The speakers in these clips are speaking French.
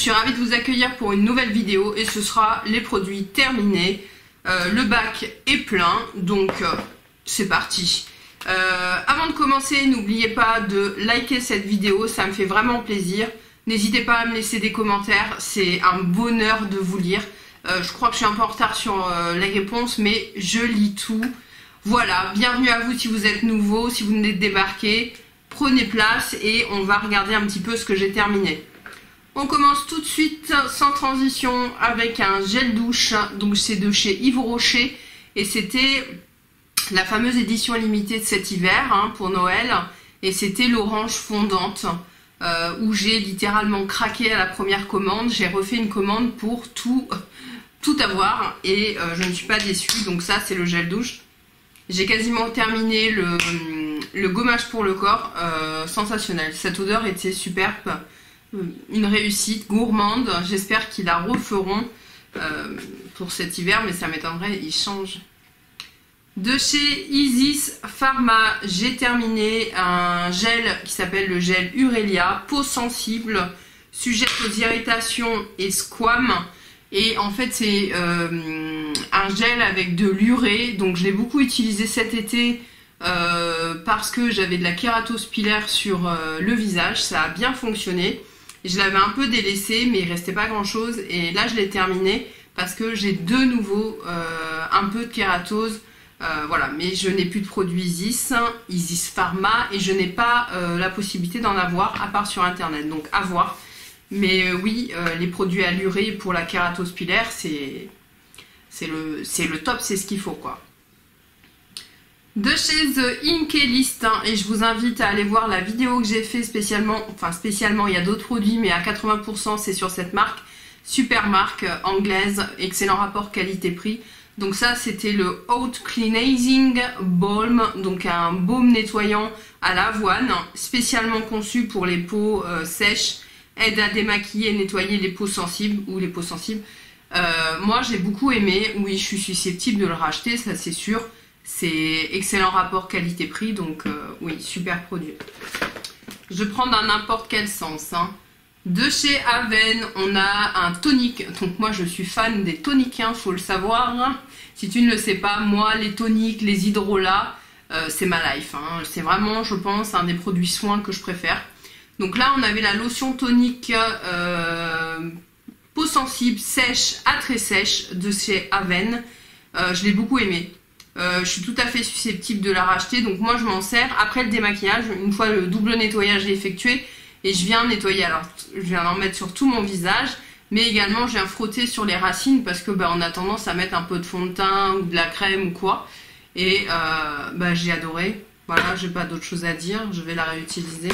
suis ravie de vous accueillir pour une nouvelle vidéo et ce sera les produits terminés. Le bac est plein, donc c'est parti. Avant de commencer, n'oubliez pas de liker cette vidéo, ça me fait vraiment plaisir. N'hésitez pas à me laisser des commentaires, c'est un bonheur de vous lire. Je crois que je suis un peu en retard sur les réponses, mais je lis tout. Voilà, bienvenue à vous si vous êtes nouveau, si vous venez de débarquer. Prenez place et on va regarder un petit peu ce que j'ai terminé. On commence tout de suite sans transition avec un gel douche. Donc c'est de chez Yves Rocher et c'était la fameuse édition limitée de cet hiver hein, pour Noël. Et c'était l'orange fondante où j'ai littéralement craqué à la première commande. J'ai refait une commande pour tout avoir et je ne suis pas déçue. Donc ça c'est le gel douche. J'ai quasiment terminé le gommage pour le corps, sensationnel. Cette odeur était superbe, une réussite gourmande. J'espère qu'ils la referont pour cet hiver, mais ça m'étonnerait, ils changent. De chez Isis Pharma, j'ai terminé un gel qui s'appelle le gel Urelia, peau sensible, sujette aux irritations et squames. Et en fait c'est un gel avec de l'urée, donc je l'ai beaucoup utilisé cet été parce que j'avais de la kératose pilaire sur le visage, ça a bien fonctionné. Je l'avais un peu délaissé mais il restait pas grand chose et là je l'ai terminé parce que j'ai de nouveau un peu de kératose, voilà, mais je n'ai plus de produits Isis Pharma et je n'ai pas la possibilité d'en avoir à part sur internet, donc à voir. Mais oui, les produits à l'urée pour la kératose pilaire, c'est le top, c'est ce qu'il faut, quoi. De chez The Inkey List, hein, et je vous invite à aller voir la vidéo que j'ai fait spécialement, enfin spécialement, il y a d'autres produits, mais à 80% c'est sur cette marque, super marque anglaise, excellent rapport qualité-prix. Donc ça, c'était le Hot Cleansing Balm, donc un baume nettoyant à l'avoine, spécialement conçu pour les peaux sèches, aide à démaquiller et nettoyer les peaux sensibles ou les peaux sensibles. Moi j'ai beaucoup aimé, oui je suis susceptible de le racheter, ça c'est sûr. C'est excellent rapport qualité-prix, donc oui, super produit. Je prends dans n'importe quel sens. Hein. De chez Aven, on a un tonique. Donc moi je suis fan des toniques, hein, faut le savoir. Si tu ne le sais pas, moi les toniques, les hydrolats, c'est ma life. Hein. C'est vraiment, je pense, un des produits soins que je préfère. Donc là, on avait la lotion tonique peau sensible, sèche, à très sèche de chez Aven. Je l'ai beaucoup aimé. Je suis tout à fait susceptible de la racheter. Donc moi, je m'en sers après le démaquillage. Une fois le double nettoyage effectué. Et je viens nettoyer. Alors, je viens en mettre sur tout mon visage. Mais également, je viens frotter sur les racines. Parce que bah, on a tendance à mettre un peu de fond de teint ou de la crème ou quoi. Et bah, j'ai adoré. Voilà, j'ai pas d'autre chose à dire. Je vais la réutiliser.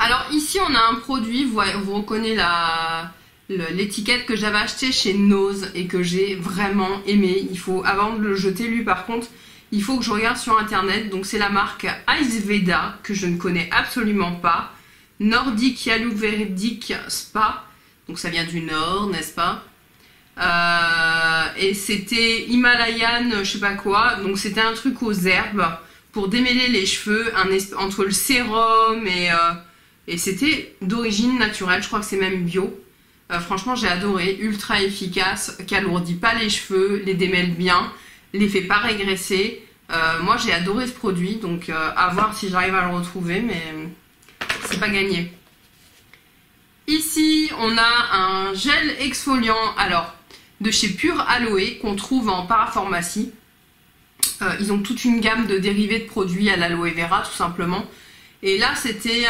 Alors ici on a un produit, vous reconnaissez l'étiquette que j'avais acheté chez Noz et que j'ai vraiment aimé. Il faut, avant de le jeter lui par contre, il faut que je regarde sur internet. Donc c'est la marque Ice Veda que je ne connais absolument pas. Nordique Hyaluronic Spa, donc ça vient du Nord, n'est-ce pas? Et c'était Himalayan, je sais pas quoi, donc c'était un truc aux herbes pour démêler les cheveux, entre le sérum et c'était d'origine naturelle, je crois que c'est même bio. Franchement j'ai adoré, ultra efficace, qui alourdit pas les cheveux, les démêle bien, les fait pas régresser. Moi j'ai adoré ce produit, donc à voir si j'arrive à le retrouver, mais c'est pas gagné. Ici on a un gel exfoliant, alors de chez Pure Aloe, qu'on trouve en parapharmacie. Ils ont toute une gamme de dérivés de produits à l'aloe vera tout simplement. Et là c'était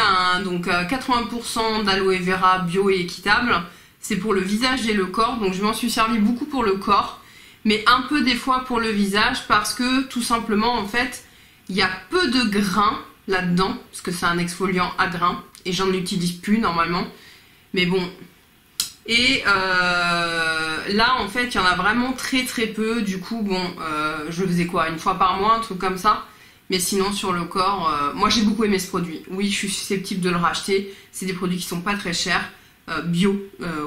donc 80% d'aloe vera bio et équitable. C'est pour le visage et le corps, donc je m'en suis servi beaucoup pour le corps, mais un peu des fois pour le visage parce que tout simplement en fait il y a peu de grains là-dedans, parce que c'est un exfoliant à grains et j'en utilise plus normalement, mais bon. Et là en fait il y en a vraiment très très peu, du coup bon je faisais quoi, une fois par mois, un truc comme ça. Mais sinon sur le corps, moi j'ai beaucoup aimé ce produit, oui je suis susceptible de le racheter, c'est des produits qui sont pas très chers, bio,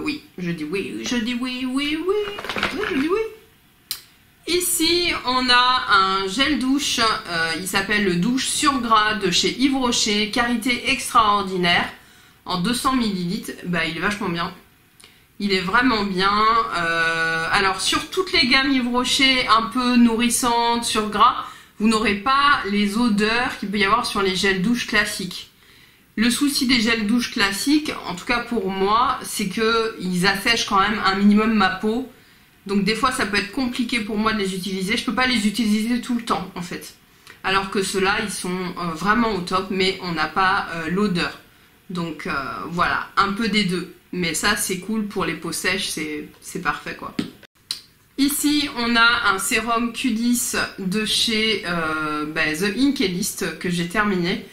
oui, je dis oui, je dis oui, oui, oui, oui, je dis oui. Ici on a un gel douche, il s'appelle le douche sur gras de chez Yves Rocher, carité extraordinaire. en 200 ml, bah, il est vachement bien. Il est vraiment bien. Alors sur toutes les gammes Yves Rocher un peu nourrissantes, sur gras, vous n'aurez pas les odeurs qu'il peut y avoir sur les gels douche classiques. Le souci des gels douche classiques, en tout cas pour moi, c'est qu'ils assèchent quand même un minimum ma peau. Donc des fois ça peut être compliqué pour moi de les utiliser. Je peux pas les utiliser tout le temps en fait. Alors que ceux-là ils sont vraiment au top, mais on n'a pas l'odeur. Donc voilà, un peu des deux. Mais ça c'est cool pour les peaux sèches, c'est parfait quoi. Ici on a un sérum Q10 de chez The Inkey List que j'ai terminé.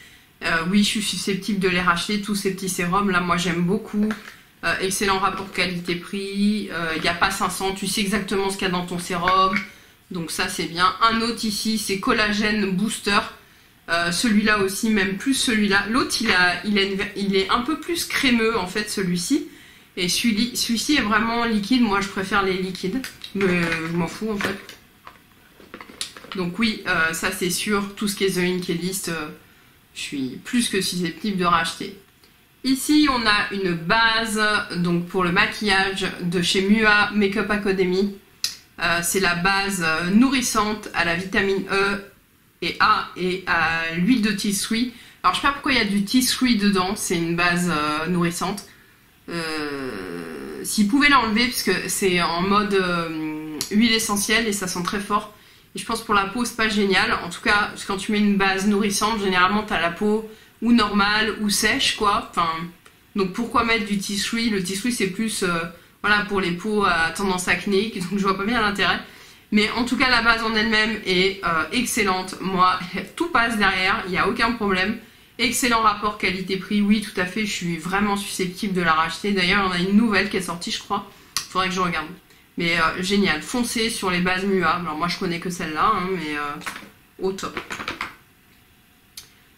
Oui, je suis susceptible de les racheter, tous ces petits sérums là, moi j'aime beaucoup. Excellent rapport qualité-prix, il n'y a pas 500, tu sais exactement ce qu'il y a dans ton sérum, donc ça c'est bien. Un autre ici, c'est Collagène Booster, celui-là aussi, même plus celui-là. L'autre, il est un peu plus crémeux en fait celui-ci, et celui-ci est vraiment liquide, moi je préfère les liquides, mais je m'en fous en fait. Donc oui, ça c'est sûr, tout ce qui est The Inkey List, je suis plus que susceptible de racheter. Ici on a une base donc pour le maquillage de chez Mua Makeup Academy. C'est la base nourrissante à la vitamine E et A et à l'huile de tea tree. Alors je sais pas pourquoi il y a du tea tree dedans, c'est une base nourrissante. S'ils pouvaient l'enlever parce que c'est en mode huile essentielle et ça sent très fort. Et je pense pour la peau c'est pas génial. En tout cas quand tu mets une base nourrissante, généralement tu as la peau ou normale, ou sèche, quoi. Enfin, donc pourquoi mettre du tea tree? Le tea tree, c'est plus voilà, pour les peaux à tendance acnéique, donc je vois pas bien l'intérêt. Mais en tout cas, la base en elle-même est excellente. Moi, tout passe derrière, il n'y a aucun problème. Excellent rapport qualité-prix, oui, tout à fait, je suis vraiment susceptible de la racheter. D'ailleurs, on a une nouvelle qui est sortie, je crois. Faudrait que je regarde. Mais génial, foncez sur les bases Mua. Alors moi, je connais que celle-là, hein, mais au top.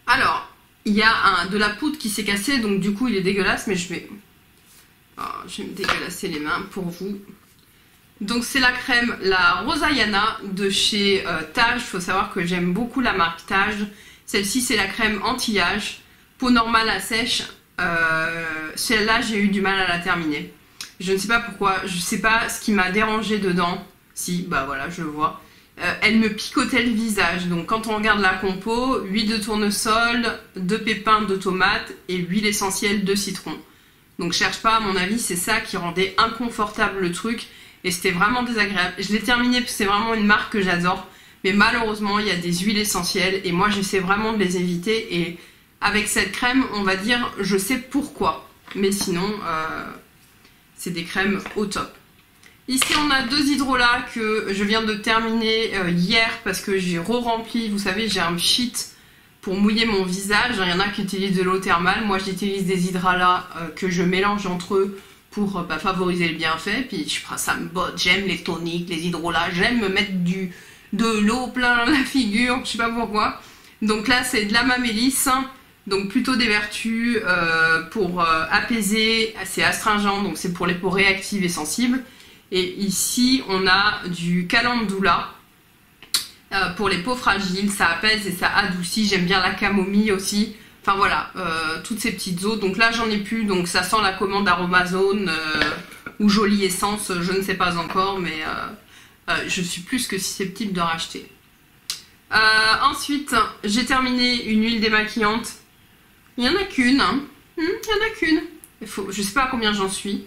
Alors... il y a de la poudre qui s'est cassée, donc du coup il est dégueulasse, mais je vais me dégueulasser les mains pour vous. Donc c'est la crème, la Rosayana de chez Tage. Il faut savoir que j'aime beaucoup la marque Tage. Celle-ci c'est la crème anti-âge, peau normale à sèche. Celle-là j'ai eu du mal à la terminer. Je ne sais pas pourquoi, je ne sais pas ce qui m'a dérangée dedans. Si, bah voilà, je le vois. Elle me picotait le visage, donc quand on regarde la compo, huile de tournesol, 2 pépins de tomate et huile essentielle de citron. Donc cherche pas, à mon avis c'est ça qui rendait inconfortable le truc et c'était vraiment désagréable. Je l'ai terminé parce que c'est vraiment une marque que j'adore, mais malheureusement il y a des huiles essentielles et moi j'essaie vraiment de les éviter, et avec cette crème on va dire je sais pourquoi, mais sinon c'est des crèmes au top. Ici on a deux hydrolats que je viens de terminer hier parce que j'ai re-rempli, vous savez j'ai un sheet pour mouiller mon visage, il y en a qui utilisent de l'eau thermale, moi j'utilise des hydrolats que je mélange entre eux pour favoriser le bienfait, puis ça me botte, j'aime les toniques, les hydrolats, j'aime me mettre de l'eau plein la figure, je sais pas pourquoi. Donc là c'est de la mamélisse, donc plutôt des vertus pour apaiser, c'est astringent, donc c'est pour les peaux réactives et sensibles. Et ici, on a du calendula pour les peaux fragiles, ça apaise et ça adoucit. J'aime bien la camomille aussi. Enfin voilà, toutes ces petites eaux. Donc là, j'en ai plus, donc ça sent la commande Aromazone ou jolie essence, je ne sais pas encore, mais je suis plus que susceptible de racheter. Ensuite, j'ai terminé une huile démaquillante. Il n'y en a qu'une, hein. Je ne sais pas à combien j'en suis.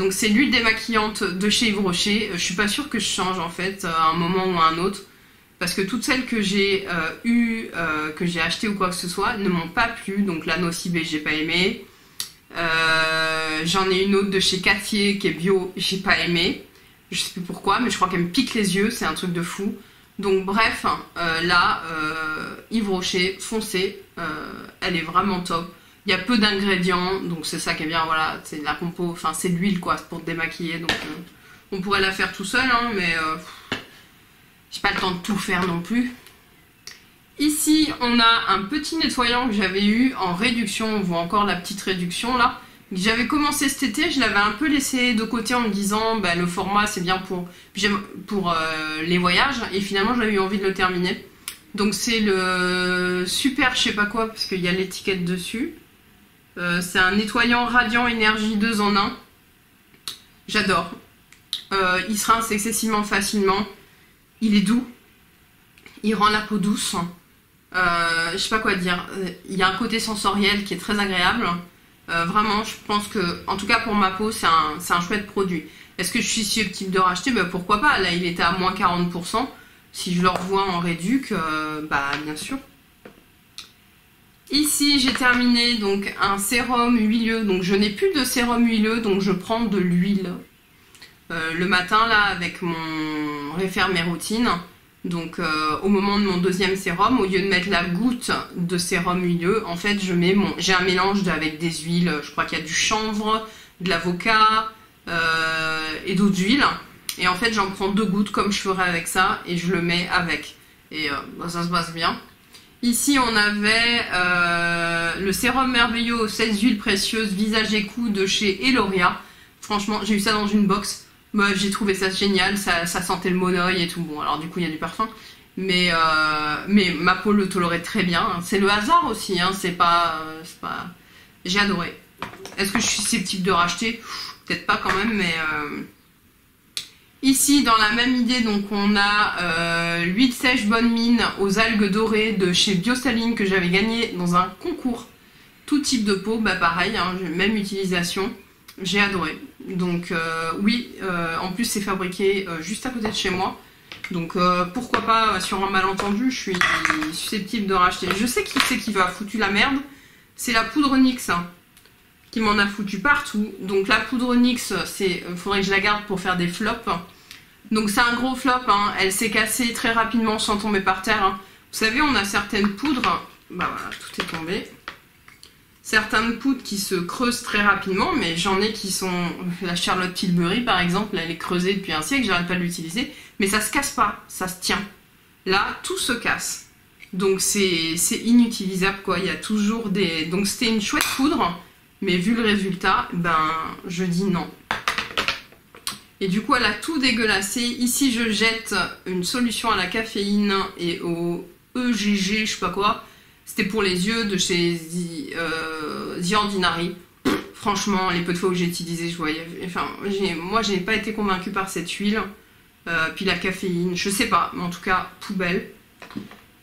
Donc c'est l'huile démaquillante de chez Yves Rocher. Je suis pas sûre que je change en fait à un moment ou à un autre, parce que toutes celles que j'ai que j'ai achetées ou quoi que ce soit ne m'ont pas plu. Donc la Nocibé j'ai pas aimé, j'en ai une autre de chez Cartier qui est bio, j'ai pas aimé, je sais plus pourquoi, mais je crois qu'elle me pique les yeux, c'est un truc de fou. Donc bref, là Yves Rocher, foncez, elle est vraiment top. Il y a peu d'ingrédients, donc c'est ça qui est bien, voilà, c'est la compo, enfin c'est de l'huile quoi, pour te démaquiller, donc on pourrait la faire tout seul, hein, mais j'ai pas le temps de tout faire non plus. Ici, on a un petit nettoyant que j'avais eu en réduction, on voit encore la petite réduction là, que j'avais commencé cet été, je l'avais un peu laissé de côté en me disant, bah, le format c'est bien pour les voyages, et finalement j'avais eu envie de le terminer. Donc c'est le super je sais pas quoi, parce qu'il y a l'étiquette dessus. C'est un nettoyant radiant énergie 2 en 1. J'adore. Il se rince excessivement facilement. Il est doux. Il rend la peau douce. Je sais pas quoi dire. Il y a un côté sensoriel qui est très agréable. Vraiment, je pense que, en tout cas pour ma peau, c'est un chouette produit. Est-ce que je suis susceptible de racheter? Ben, pourquoi pas. Là, il était à moins 40%. Si je le revois en réduc, bah bien sûr. Ici, j'ai terminé donc un sérum huileux. Donc, je n'ai plus de sérum huileux, donc je prends de l'huile le matin là avec mon Refaire mes routines. Donc, au moment de mon deuxième sérum, au lieu de mettre la goutte de sérum huileux, en fait, je mets j'ai un mélange avec des huiles. Je crois qu'il y a du chanvre, de l'avocat et d'autres huiles. Et en fait, j'en prends 2 gouttes comme je ferais avec ça et je le mets avec. Et bah, ça se passe bien. Ici, on avait le sérum merveilleux aux 16 huiles précieuses visage et cou de chez Eloria. Franchement, j'ai eu ça dans une box. Bah, j'ai trouvé ça génial, ça sentait le monoï et tout. Bon, alors du coup, il y a du parfum. Mais ma peau le tolérait très bien. C'est le hasard aussi, hein. C'est pas... J'ai adoré. Est-ce que je suis susceptible de racheter? Peut-être pas quand même, mais... Ici, dans la même idée, donc on a l'huile sèche bonne mine aux algues dorées de chez BioSaline que j'avais gagné dans un concours. Tout type de peau, bah pareil, hein, même utilisation. J'ai adoré. Donc oui, en plus c'est fabriqué juste à côté de chez moi. Donc pourquoi pas, sur un malentendu, je suis susceptible de racheter. Je sais qui c'est qui va foutu la merde. C'est la poudre NYX. Hein, qui m'en a foutu partout. Donc la poudre NYX, faudrait que je la garde pour faire des flops. Donc c'est un gros flop, hein. Elle s'est cassée très rapidement sans tomber par terre. Hein. Vous savez, on a certaines poudres, bah voilà, tout est tombé. Certaines poudres qui se creusent très rapidement, mais j'en ai qui sont... La Charlotte Tilbury par exemple, elle est creusée depuis un siècle, j'arrête pas de l'utiliser, mais ça se casse pas, ça se tient. Là, tout se casse. Donc c'est inutilisable quoi, il y a toujours des... Donc c'était une chouette poudre. Mais vu le résultat, ben je dis non. Et du coup, elle a tout dégueulassé. Ici, je jette une solution à la caféine et au EGG, je sais pas quoi. C'était pour les yeux de chez The Ordinary. Franchement, les peu de fois où j'ai utilisé, je voyais... Enfin, moi, j'ai pas été convaincue par cette huile. Puis la caféine, je sais pas. Mais en tout cas, poubelle.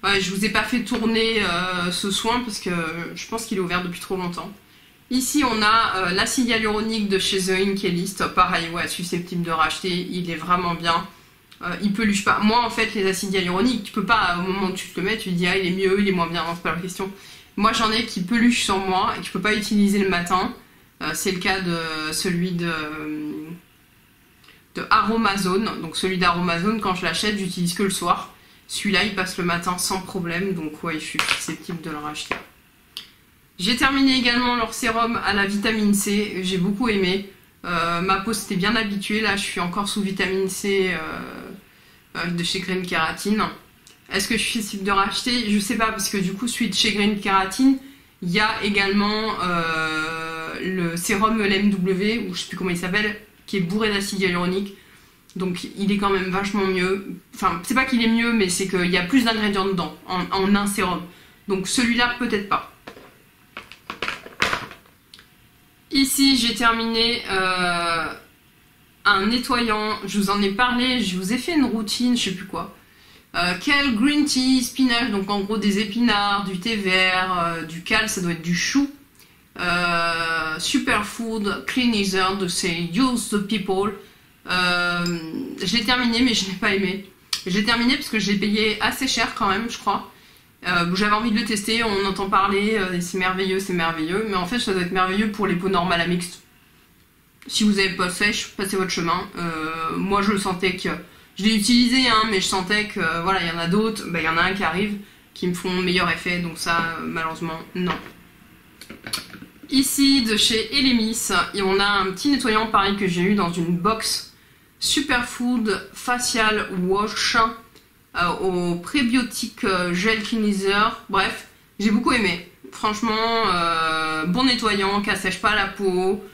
Ouais, je vous ai pas fait tourner ce soin parce que je pense qu'il est ouvert depuis trop longtemps. Ici, on a l'acide hyaluronique de chez The Inkey List. Pareil, ouais, susceptible de racheter. Il est vraiment bien. Il peluche pas. Moi, en fait, les acides hyaluroniques, tu peux pas, au moment où tu te le mets, tu te dis, ah, il est mieux, il est moins bien. Non, c'est pas la question. Moi, j'en ai qui peluchent sur moi et que je peux pas utiliser le matin. C'est le cas de celui de Aromazone. Donc, celui d'Aromazone, quand je l'achète, j'utilise que le soir. Celui-là, il passe le matin sans problème. Donc, ouais, je suis susceptible de le racheter. J'ai terminé également leur sérum à la vitamine C, j'ai beaucoup aimé. Ma peau s'était bien habituée, là je suis encore sous vitamine C de chez Green Kératine. Est-ce que je suis susceptible de racheter? Je sais pas, parce que du coup, celui de chez Green Kératine, il y a également le sérum LMW, ou je sais plus comment il s'appelle, qui est bourré d'acide hyaluronique. Donc il est quand même vachement mieux. Enfin, c'est pas qu'il est mieux, mais c'est qu'il y a plus d'ingrédients dedans, en un sérum. Donc celui-là, peut-être pas. Ici, j'ai terminé un nettoyant. Je vous en ai parlé, je vous ai fait une routine, je sais plus quoi. Kale, green tea, spinach, donc en gros des épinards, du thé vert, du kale, ça doit être du chou. Superfood, cleanser de ces Use the People. Je l'ai terminé, mais je ne l'ai pas aimé. Je l'ai terminé parce que je l'ai payé assez cher quand même, je crois. J'avais envie de le tester, on entend parler, c'est merveilleux, mais en fait ça doit être merveilleux pour les peaux normales à mixte. Si vous n'avez pas sèche, passez votre chemin. Moi je le sentais que, je l'ai utilisé hein, mais je sentais que voilà, il y en a d'autres, bah, il y en a un qui arrive, qui me font meilleur effet, donc ça malheureusement non. Ici de chez Elemis, on a un petit nettoyant pareil que j'ai eu dans une box Superfood Facial Wash. Au prébiotique gel cleanser, bref, j'ai beaucoup aimé. Franchement, bon nettoyant, qui assèche pas la peau.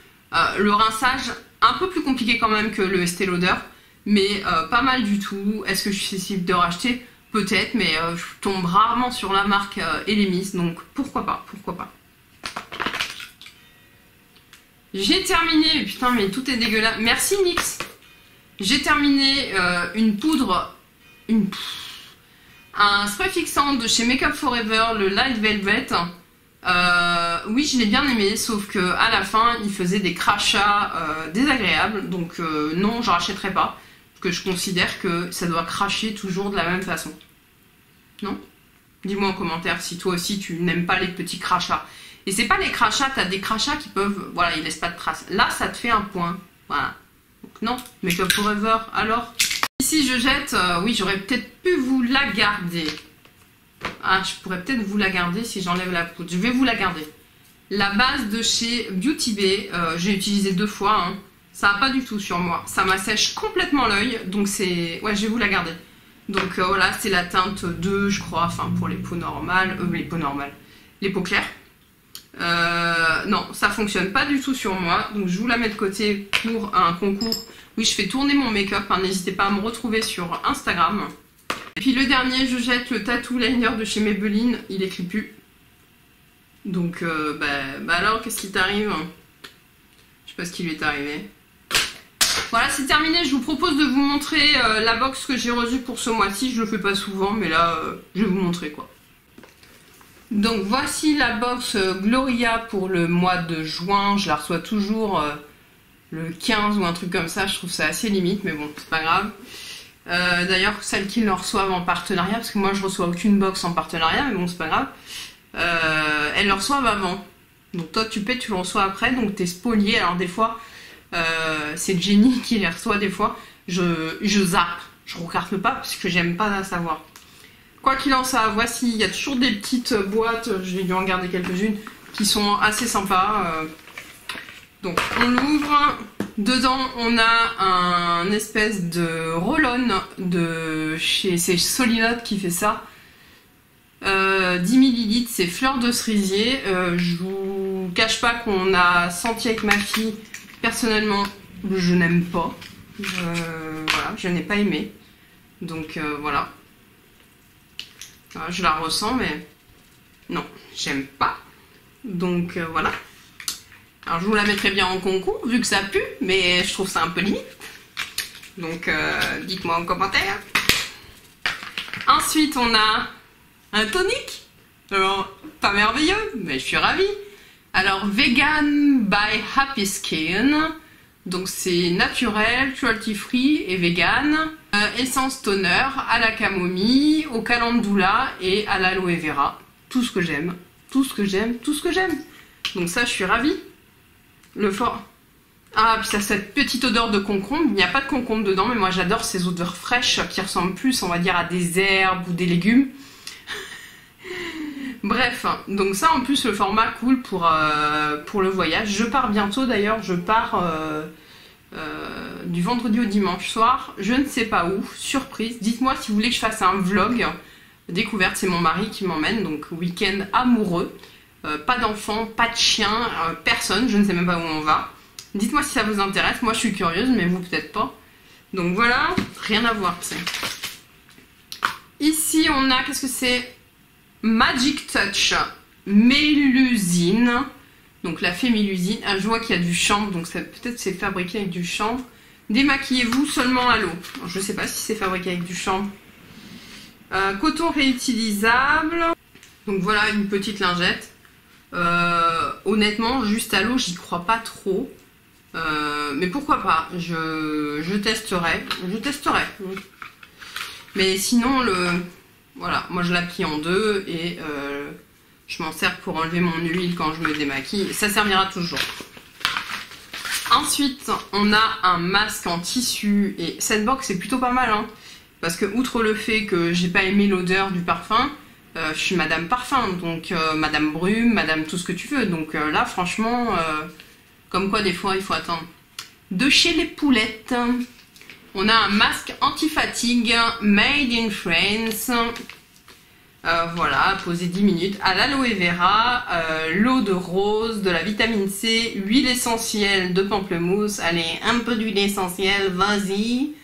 Le rinçage, un peu plus compliqué quand même que le Estée Lauder, mais pas mal du tout. Est-ce que je suis susceptible de racheter? Peut-être, mais je tombe rarement sur la marque Elemis, donc pourquoi pas, pourquoi pas. J'ai terminé, putain mais tout est dégueulasse, merci NYX. J'ai terminé une poudre, un spray fixant de chez Make Up Forever, le Light Velvet. Oui, je l'ai bien aimé, sauf que à la fin, il faisait des crachats désagréables. Donc non, je rachèterai pas, parce que je considère que ça doit cracher toujours de la même façon. Non? Dis-moi en commentaire si toi aussi tu n'aimes pas les petits crachats. Et c'est pas les crachats, t'as des crachats qui peuvent... Voilà, ils laissent pas de traces. Là, ça te fait un point. Voilà. Donc non, Make Up Forever, alors. Ici, je jette... oui, j'aurais peut-être pu vous la garder. Ah, je pourrais peut-être vous la garder si j'enlève la poudre. Je vais vous la garder. La base de chez Beauty Bay, j'ai utilisé 2 fois. Hein. Ça n'a pas du tout sur moi. Ça m'assèche complètement l'œil. Donc c'est... Ouais, je vais vous la garder. Donc voilà, c'est la teinte 2, je crois. Enfin, pour les peaux normales. Les peaux normales. Les peaux claires. Non, ça fonctionne pas du tout sur moi. Donc je vous la mets de côté pour un concours. Oui, je fais tourner mon make-up. N'hésitez pas à me retrouver sur Instagram. Et puis le dernier, je jette le tattoo liner de chez Maybelline. Il écrit plus. Donc, bah alors, qu'est-ce qui t'arrive? Je sais pas ce qui lui est arrivé. Voilà, c'est terminé. Je vous propose de vous montrer la box que j'ai reçue pour ce mois-ci. Je le fais pas souvent, mais là, je vais vous montrer quoi. Donc voici la box Gloria pour le mois de juin. Je la reçois toujours le 15 ou un truc comme ça. Je trouve ça assez limite, mais bon, c'est pas grave. D'ailleurs, celles qui le reçoivent en partenariat, parce que moi je reçois aucune box en partenariat, mais bon, c'est pas grave. Elles le reçoivent avant. Donc toi tu paies, tu le reçois après, donc t'es spolié. Alors des fois, c'est Jenny qui les reçoit des fois. Je zappe, je regarde pas parce que j'aime pas à savoir. Quoi qu'il en soit, voici, il y a toujours des petites boîtes, je vais lui en garder quelques-unes, qui sont assez sympas. Donc on l'ouvre, dedans on a un espèce de roll-on de chez Solinot qui fait ça. 10 ml, c'est fleur de cerisier. Je vous cache pas qu'on a senti avec ma fille, personnellement, je n'aime pas. Voilà, je n'ai pas aimé. Donc voilà. Je la ressens, mais non, j'aime pas. Donc voilà. Alors je vous la mettrai bien en concours, vu que ça pue, mais je trouve ça un peu limite. Donc dites-moi en commentaire. Ensuite, on a un tonique. Alors, pas merveilleux, mais je suis ravie. Alors, vegan by happy skin. Donc c'est naturel, cruelty free et vegan. Essence toner à la camomille, au calendula et à l'aloe vera. Tout ce que j'aime, tout ce que j'aime, tout ce que j'aime. Donc ça, je suis ravie. Le fort. Ah, puis ça, cette petite odeur de concombre. Il n'y a pas de concombre dedans, mais moi j'adore ces odeurs fraîches qui ressemblent plus, on va dire, à des herbes ou des légumes. Bref, donc ça en plus, le format cool pour le voyage. Je pars bientôt d'ailleurs, je pars du vendredi au dimanche soir, je ne sais pas où, surprise. Dites-moi si vous voulez que je fasse un vlog découverte, c'est mon mari qui m'emmène, donc week-end amoureux. Pas d'enfant, pas de chien, personne, je ne sais même pas où on va. Dites-moi si ça vous intéresse, moi je suis curieuse, mais vous peut-être pas. Donc voilà, rien à voir, t'sais. Ici on a, qu'est-ce que c'est ? Magic Touch Mélusine, donc la fémilusine. Ah, je vois qu'il y a du chanvre, donc peut-être c'est fabriqué avec du chanvre. Démaquillez-vous seulement à l'eau. Je ne sais pas si c'est fabriqué avec du chanvre. Coton réutilisable. Donc voilà, une petite lingette. Honnêtement, juste à l'eau, j'y crois pas trop. Mais pourquoi pas, je testerai. Je testerai. Mais sinon, le... Voilà, moi je l'applique en 2 et je m'en sers pour enlever mon huile quand je me démaquille. Ça servira toujours. Ensuite, on a un masque en tissu. Et cette box est plutôt pas mal, hein, parce que outre le fait que j'ai pas aimé l'odeur du parfum, je suis Madame Parfum, donc Madame Brume, Madame tout ce que tu veux. Donc là, franchement, comme quoi des fois il faut attendre. De chez les poulettes. On a un masque anti-fatigue made in France. Voilà, posé 10 minutes. À l'aloe vera, l'eau de rose, de la vitamine C, huile essentielle de pamplemousse. Allez, un peu d'huile essentielle, vas-y.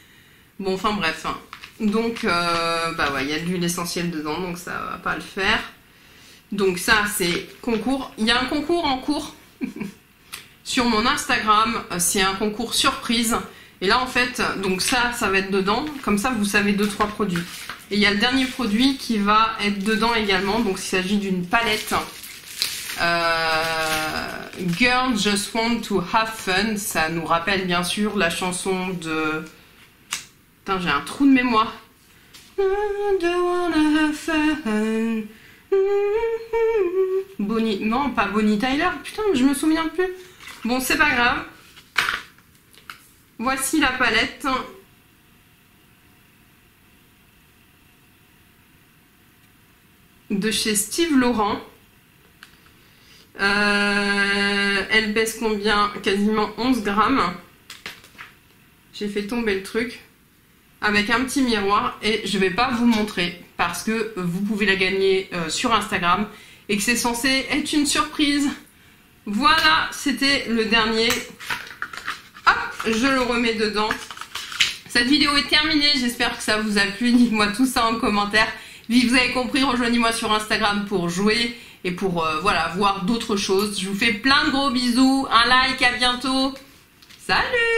Bon, enfin bref. Donc, bah ouais, il y a de l'huile essentielle dedans, donc ça va pas le faire. Donc ça, c'est concours. Il y a un concours en cours. sur mon Instagram, c'est un concours surprise. Et là en fait, donc ça va être dedans, comme ça vous savez 2-3 produits. Et il y a le dernier produit qui va être dedans également, donc il s'agit d'une palette Girl Just Want to Have Fun. Ça nous rappelle bien sûr la chanson de... Putain, j'ai un trou de mémoire. Bonnie... Non, pas Bonnie Tyler, putain, je me souviens plus. Bon, c'est pas grave. Voici la palette. De chez Steve Laurent. Elle pèse combien? Quasiment 11 grammes. J'ai fait tomber le truc. Avec un petit miroir, et je vais pas vous montrer parce que vous pouvez la gagner sur Instagram et que c'est censé être une surprise. Voilà, c'était le dernier. Hop, je le remets dedans. Cette vidéo est terminée, j'espère que ça vous a plu. Dites-moi tout ça en commentaire. Si vous avez compris, rejoignez-moi sur Instagram pour jouer et pour voilà, voir d'autres choses. Je vous fais plein de gros bisous, un like, à bientôt. Salut!